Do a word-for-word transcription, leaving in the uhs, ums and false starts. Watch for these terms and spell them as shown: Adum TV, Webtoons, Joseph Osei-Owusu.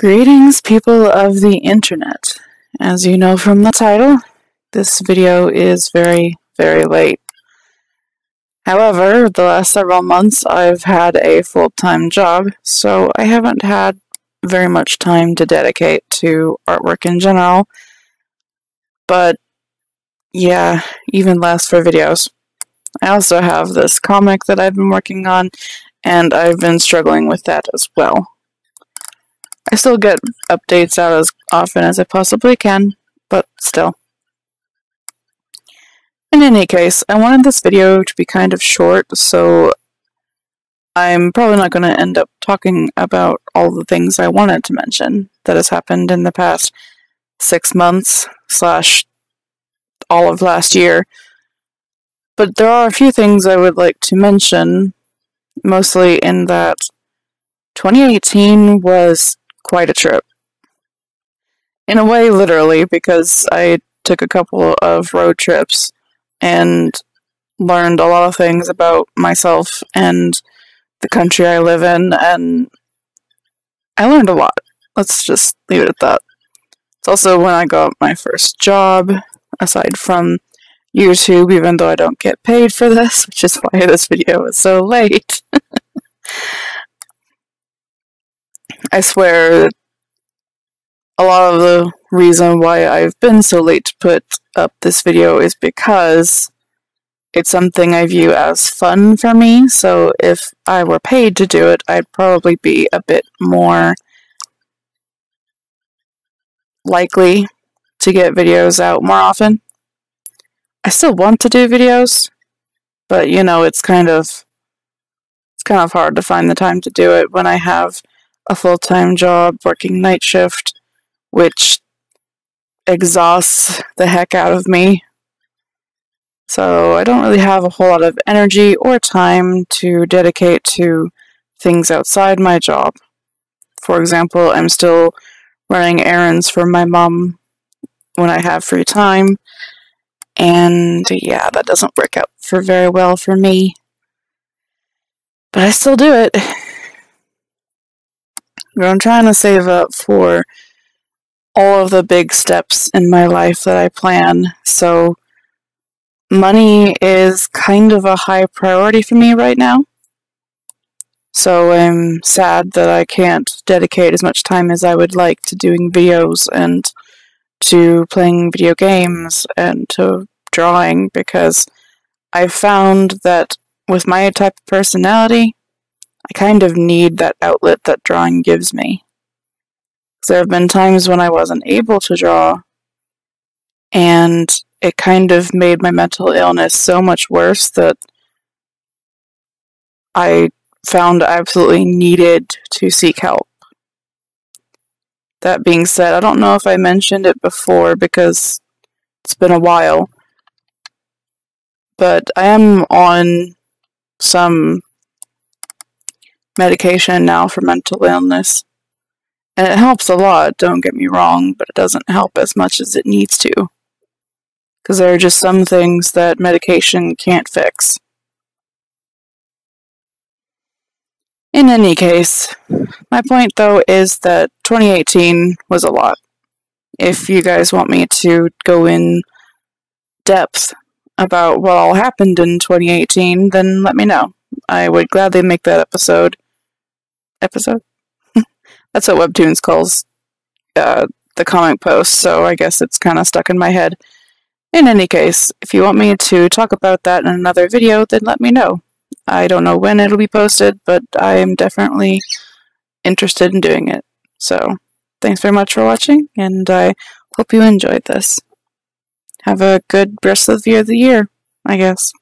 Greetings, people of the internet. As you know from the title, this video is very, very late. However, the last several months I've had a full-time job, so I haven't had very much time to dedicate to artwork in general. But, yeah, even less for videos. I also have this comic that I've been working on, and I've been struggling with that as well. I still get updates out as often as I possibly can, but still. In any case, I wanted this video to be kind of short, so I'm probably not going to end up talking about all the things I wanted to mention that has happened in the past six months slash all of last year. But there are a few things I would like to mention, mostly in that twenty eighteen was quite a trip. In a way, literally, because I took a couple of road trips and learned a lot of things about myself and the country I live in, and I learned a lot. Let's just leave it at that. It's also when I got my first job, aside from YouTube, even though I don't get paid for this, which is why this video is so late. I swear a lot of the reason why I've been so late to put up this video is because it's something I view as fun for me, so if I were paid to do it, I'd probably be a bit more likely to get videos out more often. I still want to do videos, but you know, it's kind of it's kind of hard to find the time to do it when I have a full-time job working night shift, which exhausts the heck out of me. So I don't really have a whole lot of energy or time to dedicate to things outside my job. For example, I'm still running errands for my mom when I have free time, and yeah, that doesn't work out for very well for me. But I still do it. I'm trying to save up for all of the big steps in my life that I plan, so money is kind of a high priority for me right now. So I'm sad that I can't dedicate as much time as I would like to doing videos and to playing video games and to drawing, because I've found that with my type of personality, I kind of need that outlet that drawing gives me. There have been times when I wasn't able to draw, and it kind of made my mental illness so much worse that I found I absolutely needed to seek help. That being said, I don't know if I mentioned it before because it's been a while, but I am on some medication now for mental illness, and it helps a lot, don't get me wrong, but it doesn't help as much as it needs to, because there are just some things that medication can't fix. In any case, my point though is that twenty eighteen was a lot. If you guys want me to go in depth about what all happened in twenty eighteen, then let me know. I would gladly make that episode. Episode? That's what Webtoons calls uh, the comic post, so I guess it's kind of stuck in my head. In any case, if you want me to talk about that in another video, then let me know. I don't know when it'll be posted, but I am definitely interested in doing it. So, thanks very much for watching, and I hope you enjoyed this. Have a good rest of the year of the year, I guess.